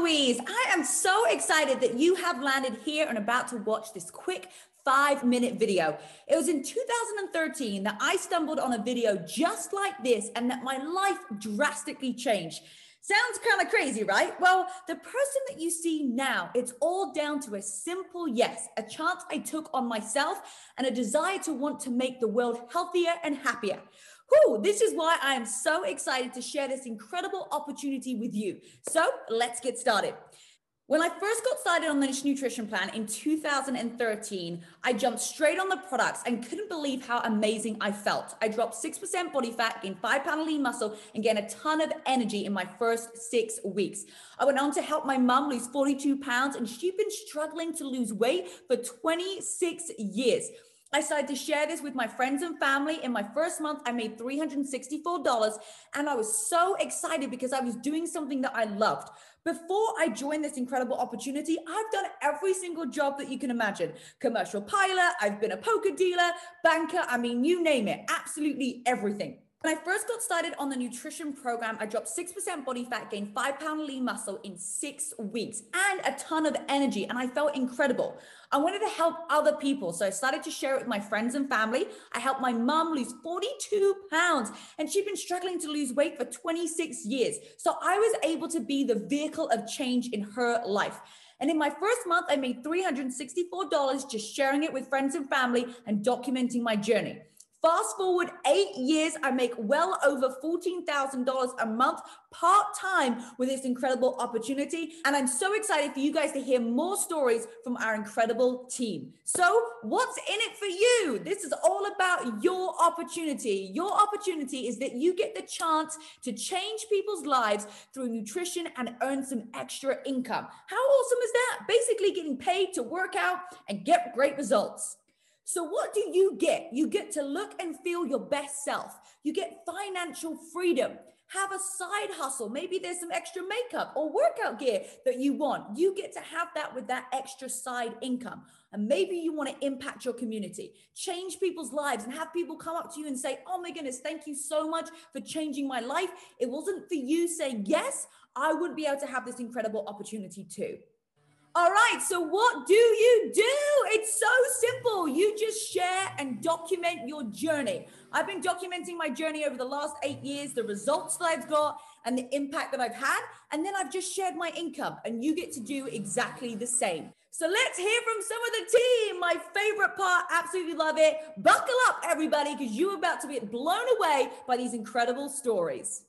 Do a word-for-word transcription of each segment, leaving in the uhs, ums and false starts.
Louise, I am so excited that you have landed here and about to watch this quick five minute video. It was in two thousand thirteen that I stumbled on a video just like this and that my life drastically changed. Sounds kind of crazy, right? Well, the person that you see now, it's all down to a simple yes, a chance I took on myself and a desire to want to make the world healthier and happier. Whew, this is why I am so excited to share this incredible opportunity with you. So let's get started. When I first got started on the nutrition plan in two thousand thirteen, I jumped straight on the products and couldn't believe how amazing I felt. I dropped six percent body fat, gained five pound lean muscle, and gained a ton of energy in my first six weeks. I went on to help my mum lose forty-two pounds, and she'd been struggling to lose weight for twenty-six years. I started to share this with my friends and family. In my first month, I made three hundred sixty-four dollars, and I was so excited because I was doing something that I loved. Before I joined this incredible opportunity, I've done every single job that you can imagine. Commercial pilot, I've been a poker dealer, banker, I mean, you name it, absolutely everything. When I first got started on the nutrition program, I dropped six percent body fat, gained five pound lean muscle in six weeks and a ton of energy. And I felt incredible. I wanted to help other people. So I started to share it with my friends and family. I helped my mum lose forty-two pounds, and she'd been struggling to lose weight for twenty-six years. So I was able to be the vehicle of change in her life. And in my first month, I made three hundred sixty-four dollars just sharing it with friends and family and documenting my journey. Fast forward eight years, I make well over fourteen thousand dollars a month part-time with this incredible opportunity. And I'm so excited for you guys to hear more stories from our incredible team. So what's in it for you? This is all about your opportunity. Your opportunity is that you get the chance to change people's lives through nutrition and earn some extra income. How awesome is that? Basically getting paid to work out and get great results. So what do you get? You get to look and feel your best self. You get financial freedom. Have a side hustle. Maybe there's some extra makeup or workout gear that you want. You get to have that with that extra side income. And maybe you want to impact your community, change people's lives, and have people come up to you and say, oh my goodness, thank you so much for changing my life. It wasn't for you saying yes, I wouldn't be able to have this incredible opportunity too. All right, so what do you do? It's so simple. You just share and document your journey. I've been documenting my journey over the last eight years, the results that I've got and the impact that I've had. And then I've just shared my income, and you get to do exactly the same. So let's hear from some of the team. My favorite part, absolutely love it. Buckle up, everybody, because you're about to be blown away by these incredible stories.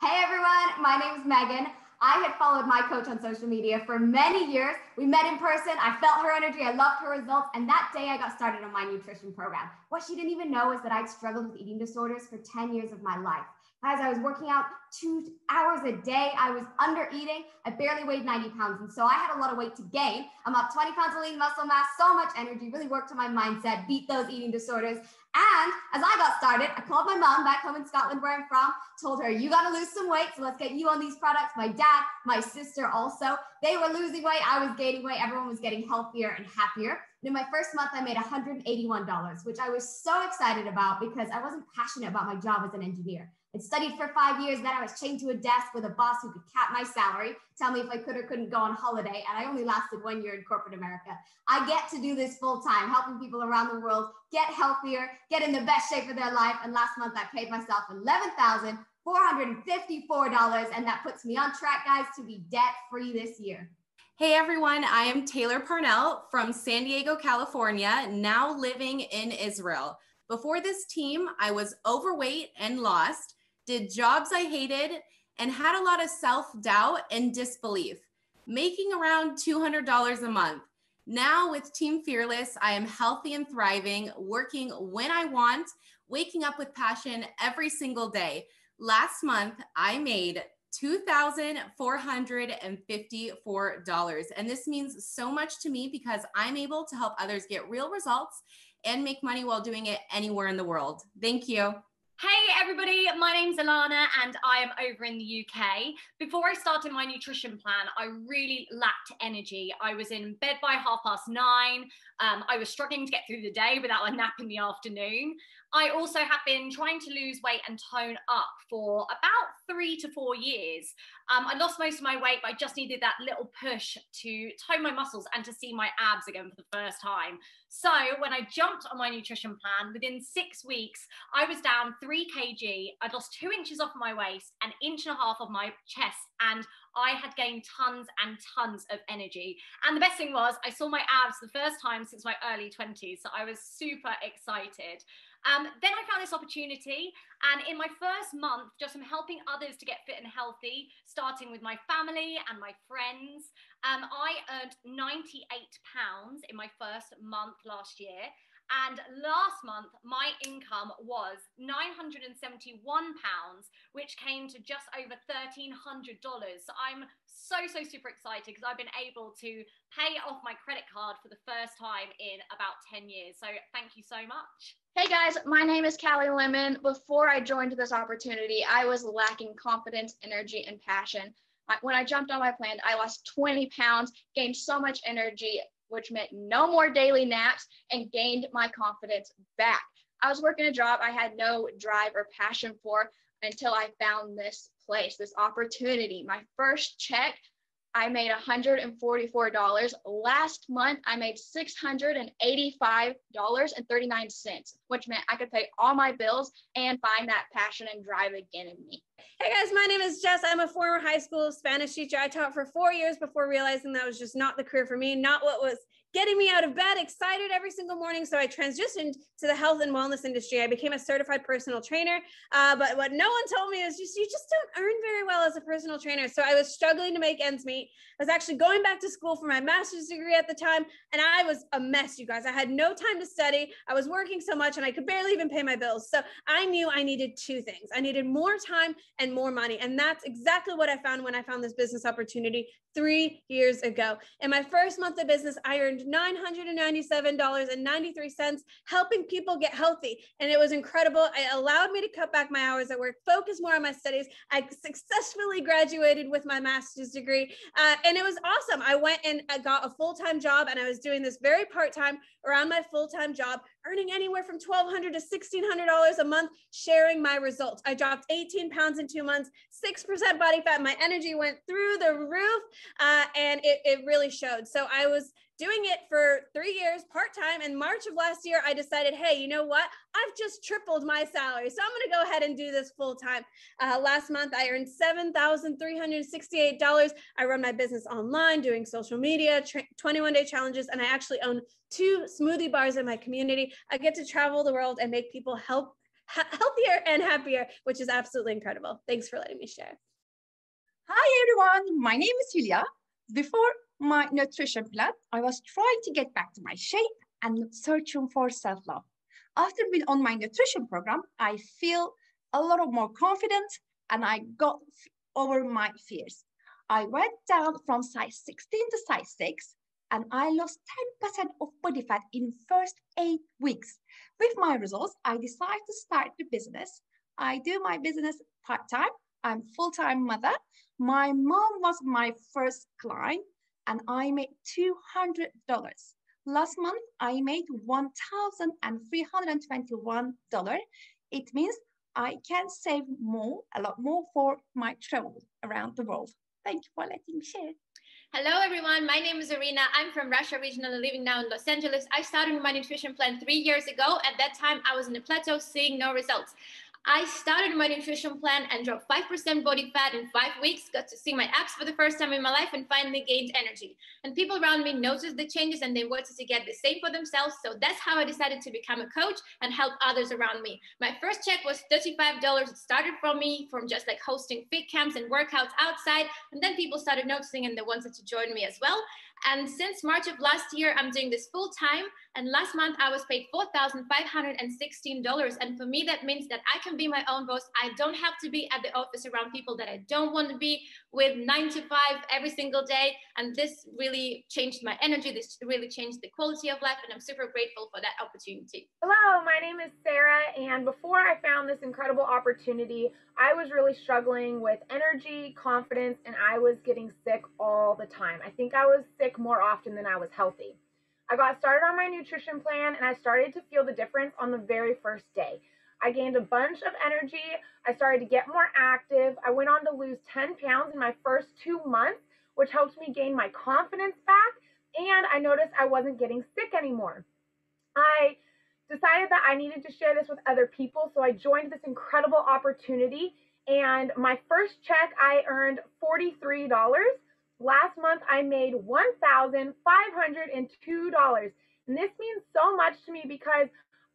Hey, everyone. My name is Megan. I had followed my coach on social media for many years. We met in person. I felt her energy. I loved her results. And that day I got started on my nutrition program. What she didn't even know was that I'd struggled with eating disorders for ten years of my life. Guys, I was working out two hours a day. I was under eating. I barely weighed ninety pounds. And so I had a lot of weight to gain. I'm up twenty pounds of lean muscle mass, so much energy, really worked on my mindset, beat those eating disorders. And as I got started, I called my mom back home in Scotland, where I'm from, told her, you got to lose some weight. So let's get you on these products. My dad, my sister also, they were losing weight. I was gaining weight. Everyone was getting healthier and happier. In my first month, I made one hundred eighty-one dollars, which I was so excited about because I wasn't passionate about my job as an engineer. I'd studied for five years, then I was chained to a desk with a boss who could cap my salary, tell me if I could or couldn't go on holiday, and I only lasted one year in corporate America. I get to do this full time, helping people around the world get healthier, get in the best shape of their life, and last month I paid myself eleven thousand four hundred fifty-four dollars, and that puts me on track, guys, to be debt-free this year. Hey everyone, I am Taylor Parnell from San Diego, California, now living in Israel. Before this team, I was overweight and lost, did jobs I hated, and had a lot of self-doubt and disbelief, making around two hundred dollars a month. Now with Team Fearless, I am healthy and thriving, working when I want, waking up with passion every single day. Last month, I made two thousand four hundred fifty-four dollars. And this means so much to me because I'm able to help others get real results and make money while doing it anywhere in the world. Thank you. Hey everybody, my name's Alana and I am over in the U K. Before I started my nutrition plan, I really lacked energy. I was in bed by half past nine. Um, I was struggling to get through the day without a nap in the afternoon. I also have been trying to lose weight and tone up for about three to four years. Um, I lost most of my weight, but I just needed that little push to tone my muscles and to see my abs again for the first time. So when I jumped on my nutrition plan, within six weeks, I was down three kilograms. I'd lost two inches off my waist, an inch and a half of my chest, and I had gained tons and tons of energy. And the best thing was I saw my abs for the first time since my early twenties. So I was super excited. Um, then I found this opportunity, and in my first month, just from helping others to get fit and healthy, starting with my family and my friends, um, I earned ninety-eight pounds in my first month last year. And last month, my income was nine hundred seventy-one pounds, which came to just over one thousand three hundred dollars. So I'm so, so super excited because I've been able to pay off my credit card for the first time in about ten years. So thank you so much. Hey guys, my name is Callie Lemon. Before I joined this opportunity, I was lacking confidence, energy, and passion. When I jumped on my plan, I lost twenty pounds, gained so much energy, which meant no more daily naps, and gained my confidence back. I was working a job I had no drive or passion for until I found this place, this opportunity. My first check, I made one hundred forty-four dollars. Last month, I made six hundred eighty-five dollars and thirty-nine cents, which meant I could pay all my bills and find that passion and drive again in me. Hey guys, my name is Jess. I'm a former high school Spanish teacher. I taught for four years before realizing that was just not the career for me, not what was getting me out of bed excited every single morning. So I transitioned to the health and wellness industry. I became a certified personal trainer. Uh, but what no one told me is just, you just don't earn very well as a personal trainer. So I was struggling to make ends meet. I was actually going back to school for my master's degree at the time. And I was a mess, you guys. I had no time to study. I was working so much and I could barely even pay my bills. So I knew I needed two things. I needed more time and more money. And that's exactly what I found when I found this business opportunity three years ago. In my first month of business, I earned nine hundred ninety-seven dollars and ninety-three cents, helping people get healthy. And it was incredible. It allowed me to cut back my hours at work, focus more on my studies. I successfully graduated with my master's degree. Uh, and it was awesome. I went and I got a full-time job, and I was doing this very part-time around my full-time job, earning anywhere from twelve hundred dollars to sixteen hundred dollars a month, sharing my results. I dropped eighteen pounds in two months, six percent body fat. My energy went through the roof, uh, and it, it really showed. So I was doing it for three years part-time. In March of last year, I decided, hey, you know what? I've just tripled my salary. So I'm gonna go ahead and do this full-time. Uh, last month, I earned seven thousand three hundred sixty-eight dollars. I run my business online, doing social media, twenty-one day challenges, and I actually own two smoothie bars in my community. I get to travel the world and make people help, healthier and happier, which is absolutely incredible. Thanks for letting me share. Hi, everyone. My name is Julia. Before my nutrition plan, I was trying to get back to my shape and searching for self-love. After being on my nutrition program, I feel a lot of more confidence and I got over my fears. I went down from size sixteen to size six, and I lost ten percent of body fat in first eight weeks. With my results, I decided to start the business. I do my business part-time. I'm full-time mother. My mom was my first client, and I made two hundred dollars. Last month, I made one thousand three hundred twenty-one dollars. It means I can save more, a lot more for my travel around the world. Thank you for letting me share. Hello, everyone. My name is Irina. I'm from Russia originally, living now in Los Angeles. I started my nutrition plan three years ago. At that time, I was in a plateau, seeing no results. I started my nutrition plan and dropped five percent body fat in five weeks, got to see my abs for the first time in my life, and finally gained energy. And people around me noticed the changes and they wanted to get the same for themselves. So that's how I decided to become a coach and help others around me. My first check was thirty-five dollars. It started from me from just like hosting fit camps and workouts outside. And then people started noticing and they wanted to join me as well. And since March of last year, I'm doing this full time. And last month I was paid four thousand five hundred sixteen dollars. And for me, that means that I can be my own boss. I don't have to be at the office around people that I don't want to be with nine to five every single day. And this really changed my energy. This really changed the quality of life. And I'm super grateful for that opportunity. Hello, my name is Sarah. And before I found this incredible opportunity, I was really struggling with energy, confidence, and I was getting sick all the time. I think I was sick more often than I was healthy. I got started on my nutrition plan, and I started to feel the difference on the very first day. I gained a bunch of energy. I started to get more active. I went on to lose ten pounds in my first two months, which helped me gain my confidence back, and I noticed I wasn't getting sick anymore. I decided that I needed to share this with other people, so I joined this incredible opportunity, and my first check, I earned forty-three dollars. Last month, I made one thousand five hundred two dollars, and this means so much to me because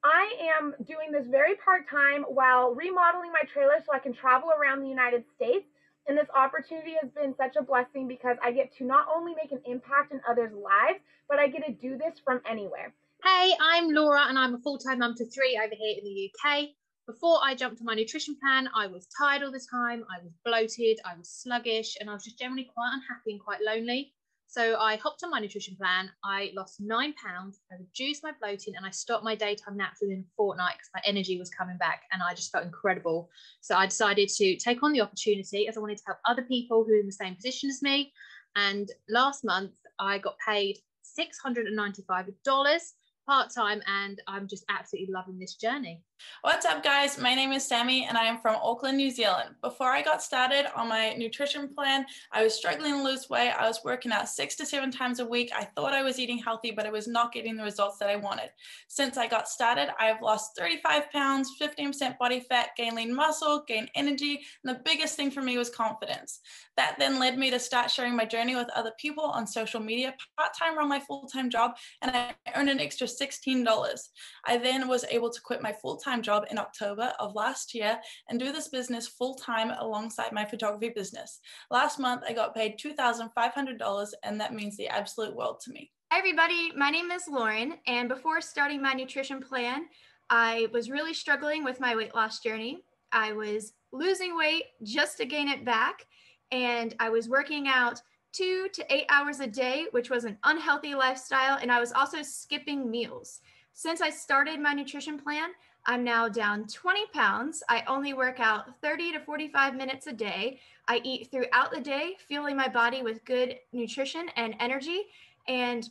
I am doing this very part-time while remodeling my trailer so I can travel around the United States, and this opportunity has been such a blessing because I get to not only make an impact in others' lives, but I get to do this from anywhere. Hey, I'm Laura, and I'm a full-time mum to three over here in the U K. Before I jumped on my nutrition plan, I was tired all the time, I was bloated, I was sluggish, and I was just generally quite unhappy and quite lonely. So I hopped on my nutrition plan, I lost nine pounds, I reduced my bloating, and I stopped my daytime naps within a fortnight because my energy was coming back and I just felt incredible. So I decided to take on the opportunity as I wanted to help other people who are in the same position as me. And last month, I got paid six hundred ninety-five dollars part-time, and I'm just absolutely loving this journey. What's up, guys? My name is Sammy, and I am from Auckland, New Zealand. Before I got started on my nutrition plan, I was struggling to lose weight. I was working out six to seven times a week. I thought I was eating healthy, but I was not getting the results that I wanted. Since I got started, I've lost thirty-five pounds, fifteen percent body fat, gained lean muscle, gained energy, and the biggest thing for me was confidence. That then led me to start sharing my journey with other people on social media, part-time around my full-time job, and I earned an extra sixteen dollars. I then was able to quit my full-time job in October of last year and do this business full-time alongside my photography business. Last month, I got paid two thousand five hundred dollars, and that means the absolute world to me. Hi everybody, my name is Lauren, and before starting my nutrition plan, I was really struggling with my weight loss journey. I was losing weight just to gain it back, and I was working out two to eight hours a day, which was an unhealthy lifestyle, and I was also skipping meals. Since I started my nutrition plan, I'm now down twenty pounds. I only work out thirty to forty-five minutes a day. I eat throughout the day, fueling my body with good nutrition and energy. And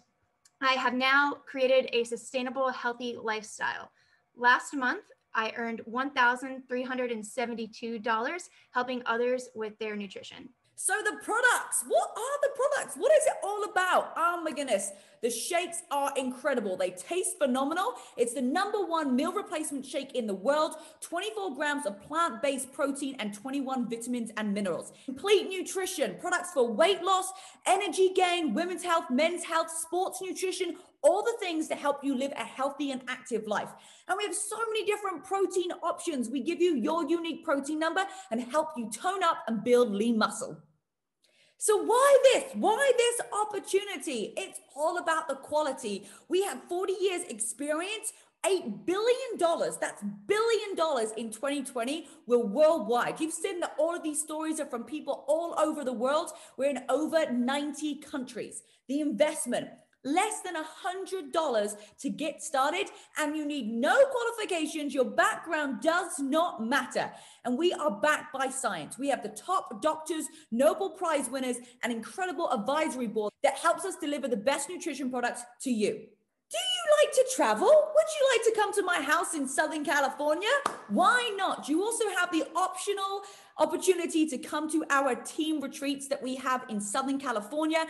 I have now created a sustainable, healthy lifestyle. Last month, I earned one thousand three hundred seventy-two dollars helping others with their nutrition. So the products, what are the products? What is it all about? Oh my goodness. The shakes are incredible. They taste phenomenal. It's the number one meal replacement shake in the world. twenty-four grams of plant-based protein and twenty-one vitamins and minerals. Complete nutrition, products for weight loss, energy gain, women's health, men's health, sports nutrition, all the things to help you live a healthy and active life. And we have so many different protein options. We give you your unique protein number and help you tone up and build lean muscle. So why this? Why this opportunity? It's all about the quality. We have forty years experience, eight billion dollars, that's billion dollars in twenty twenty, we're worldwide. You've seen that all of these stories are from people all over the world. We're in over ninety countries. The investment, less than one hundred dollars to get started, and you need no qualifications. Your background does not matter. And we are backed by science. We have the top doctors, Nobel Prize winners, an incredible advisory board that helps us deliver the best nutrition products to you. Do you like to travel? Would you like to come to my house in Southern California? Why not? You also have the optional opportunity to come to our team retreats that we have in Southern California.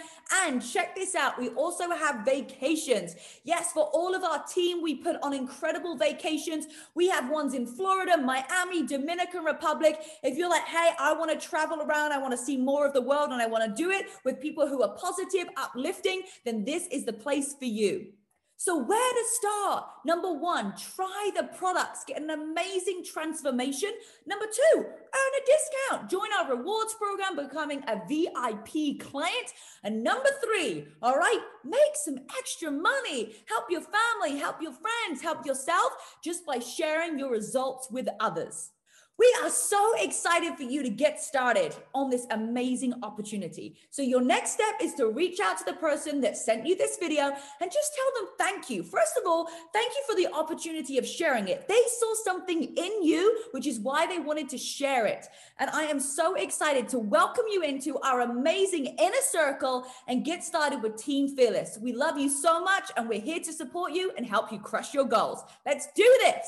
And check this out, we also have vacations. Yes, for all of our team, we put on incredible vacations. We have ones in Florida, Miami, Dominican Republic. If you're like, hey, I want to travel around, I want to see more of the world, and I want to do it with people who are positive, uplifting, then this is the place for you. So where to start? Number one, try the products, get an amazing transformation. Number two, earn a discount. Join our rewards program, becoming a V I P client. And number three, all right, make some extra money. Help your family, help your friends, help yourself just by sharing your results with others. We are so excited for you to get started on this amazing opportunity. So your next step is to reach out to the person that sent you this video and just tell them thank you. First of all, thank you for the opportunity of sharing it. They saw something in you, which is why they wanted to share it. And I am so excited to welcome you into our amazing inner circle and get started with Team Fearless. We love you so much and we're here to support you and help you crush your goals. Let's do this.